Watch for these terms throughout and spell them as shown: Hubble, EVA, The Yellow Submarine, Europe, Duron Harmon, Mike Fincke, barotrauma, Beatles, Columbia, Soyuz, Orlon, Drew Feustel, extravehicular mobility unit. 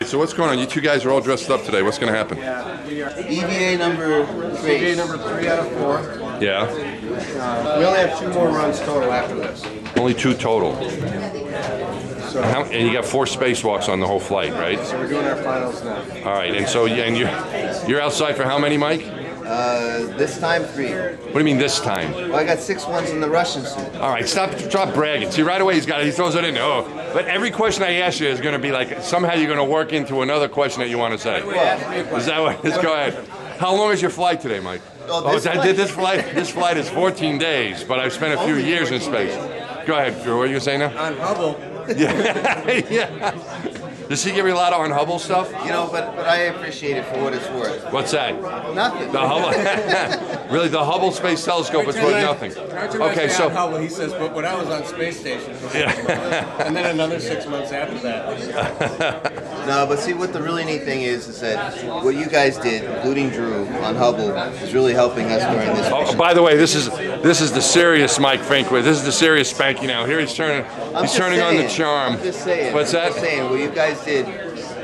right, so what's going on? You two guys are all dressed up today. What's going to happen? EVA number 3. EVA number 3 out of 4. Yeah. We only have 2 more runs total after this. Only 2 total. So and you got 4 spacewalks on the whole flight, right? So we're doing our finals now. All right, and so you're outside for how many, Mike? This time 3. What do you mean this time? Well, I got 6 ones in the Russian suit. All right, stop bragging. See, right away he throws it in. Oh, but every question I ask you is going to be like somehow you're going to work into another question that you want to say. Well, is that what? Let's go ahead. How long is your flight today, Mike? I did this flight. This flight is 14 days, but I've spent a few years in space. Go ahead, Drew. What are you going to say now? On Hubble. Yeah. Yeah. Does he give you a lot on Hubble stuff? You know, but I appreciate it for what it's worth. What's that? Nothing. The Hubble, really, the Hubble Space Telescope is worth nothing. Okay, so Hubble, he says, but when I was on space station, for 6 months, and then another 6 months after that. No, but see, what the really neat thing is that what you guys did, including Drew on Hubble, is really helping us during this. Oh, by the way, this is the serious Mike Fincke. This is the serious Spanky now. Here he's turning on the charm. I'm just saying. What's that? I'm just saying, well, you guys did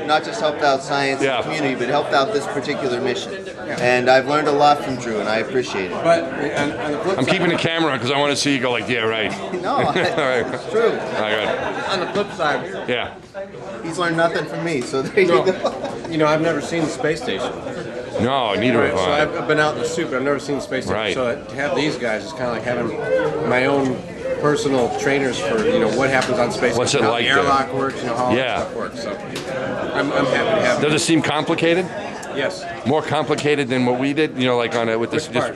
not just helped out science and community, but helped out this particular mission. And I've learned a lot from Drew, and I appreciate it. But on the flip side, I'm keeping the camera on because I want to see you go like, yeah, right. No, it's true. Right. On the flip side, he's learned nothing from me, so there you go. You know, I've never seen the space station. No, neither have I. So I've been out in the soup, but I've never seen the space station. Right. So to have these guys is kind of like having my own personal trainers for, you know, what happens on space. What's it like? How airlock works, you know, how all that stuff works. So I'm happy to have it. Does it seem complicated? Yes. More complicated than what we did, you know, like on it with this. All right.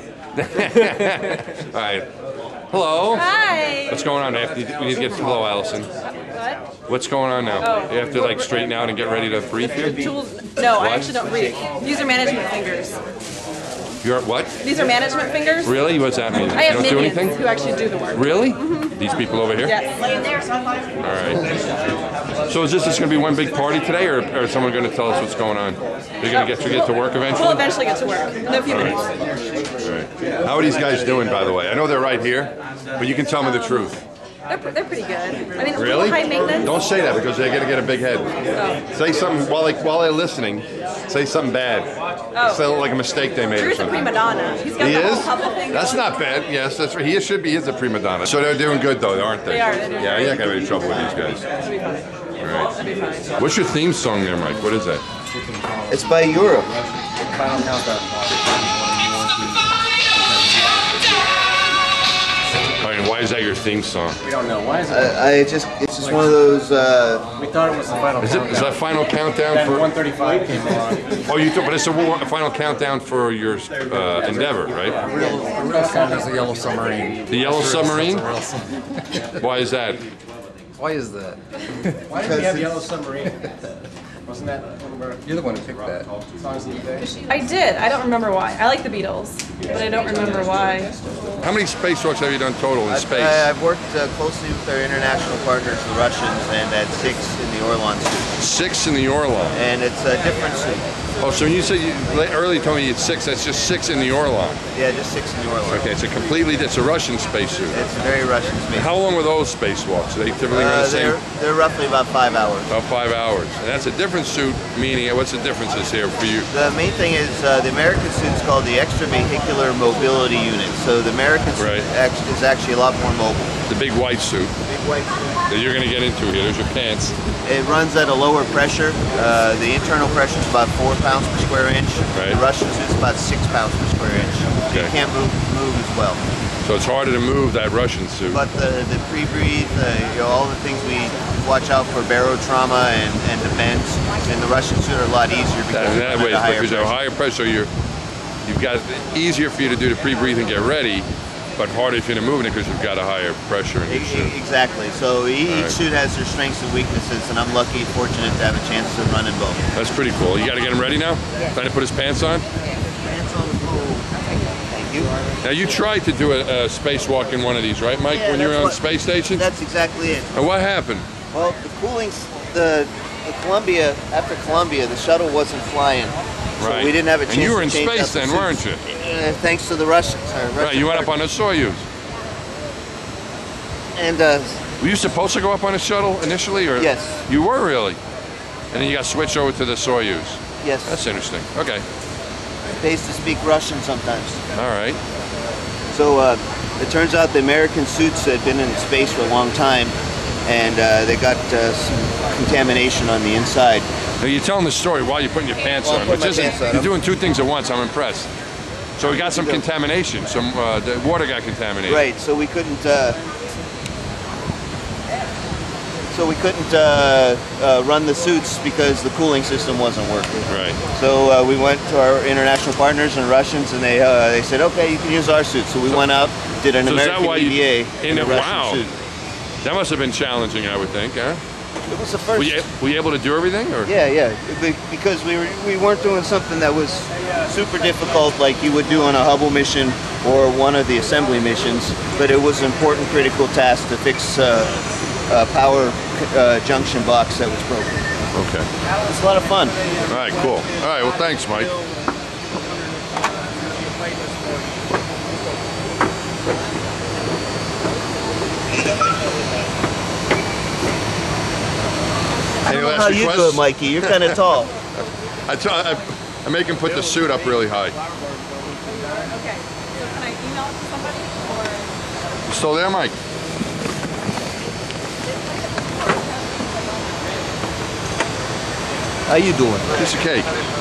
Hello. Hi. What's going on? We need to get hello, Allison. What? What's going on now? Oh. You have to like straighten out and get ready to breathe here? No, I actually don't breathe. These are management fingers. You're what? These are management fingers. Really? What's that mean? I have minions who actually do the work. Really? Mm-hmm. These people over here? Yes. All right. So is this going to be one big party today, or is someone going to tell us what's going on? They're going to get to work eventually? We'll eventually get to work in a few minutes. All right. How are these guys doing, by the way? I know they're right here, but you can tell me the truth. They're pretty good. I mean, really? High maintenance. Don't say that because they're going to get a big head. Oh. Say something while they're listening. Say something bad. Oh. Say like a mistake they made. Drew's a prima donna. He's got the whole Hubble thing. That's not bad. Yes, that's right. He should be. He is a prima donna. So they're doing good though, aren't they? They are. Yeah, you're not going to have any trouble with these guys. That'll be fine. All right. That'll be fine. What's your theme song there, Mike? What is that? It's by Europe. Final Countdown. Why is that your theme song? We don't know. Why is that? It's just one of those. We thought it was the final. Is that final countdown for? 135 came along. Oh, but it's a final countdown for your endeavor, right? The real song is the Yellow Submarine. The Yellow Submarine. The real song. Why is that? Why is that? Why do we have Yellow Submarine? Wasn't that one of our? You're the one who picked that. I did. I don't remember why. I like the Beatles, but I don't remember why. How many spacewalks have you done total in space? I've worked closely with our international partners, the Russians, and had 6 in the Orlon suit. 6 in the Orlon? And it's a different suit. Oh, so when you said earlier told me you had 6, that's just 6 in the Orlon? Yeah, just 6 in the Orlon. Okay, it's a completely, it's a Russian spacesuit. It's a very Russian spacesuit. How long were those spacewalks? Are they typically around the same? They're roughly about 5 hours. About 5 hours. And that's a different suit, meaning what's the differences here for you? The main thing is the American suit is called the extravehicular mobility unit. So the American suit is actually a lot more mobile. The big white suit. The big white suit that you're going to get into here. There's your pants. It runs at a lower pressure. The internal pressure is about 4 pounds per square inch. Right. The Russian suit is about 6 pounds per square inch. Okay. So you can't move as well. So it's harder to move that Russian suit. But the pre-breathe, you know, all the things we watch out for, barotrauma and events, and the Russian suit are a lot easier because they're higher pressure. Higher pressure, you've got it easier for you to do the pre-breathe and get ready, but harder if you're in a movement because you've got a higher pressure in your suit. Exactly. So each suit has their strengths and weaknesses, and I'm lucky, fortunate to have a chance to run in both. That's pretty cool. You got to get him ready now? Yeah. Trying to put his pants on? Now you tried to do a spacewalk in one of these, right, Mike? Yeah, when you were on the space station. That's exactly it. And what happened? Well, the Columbia after Columbia, the shuttle wasn't flying, so we didn't have a chance. And you were in space then, weren't you? Thanks to the Russians. Right, you went up on a Soyuz. And were you supposed to go up on a shuttle initially, or? Yes. You were really. And then you got switched over to the Soyuz. Yes. That's interesting. Okay. They used to speak Russian sometimes. All right. So it turns out the American suits had been in space for a long time, and they got some contamination on the inside. Now you're telling the story while you're putting your pants on, which isn't. You're doing two things at once. I'm impressed. So we got some contamination. Some the water got contaminated. Right. So we couldn't. Run the suits because the cooling system wasn't working. Right. So we went to our international partners and Russians, and they said, "Okay, you can use our suit." So we went out, did an American EVA in a Russian suit. That must have been challenging, I would think, huh? It was the first. Were you able to do everything, or? Yeah, yeah. Because we weren't doing something that was super difficult, like you would do on a Hubble mission or one of the assembly missions. But it was an important, critical task to fix. Power junction box that was broken. Okay. It's a lot of fun. All right, cool. All right, well, thanks, Mike. I don't know how you do it, Mikey. You're kind of tall. I make him put the suit up really high. Okay. So can I email it to somebody? Or? Still there, Mike? How you doing? Piece of cake.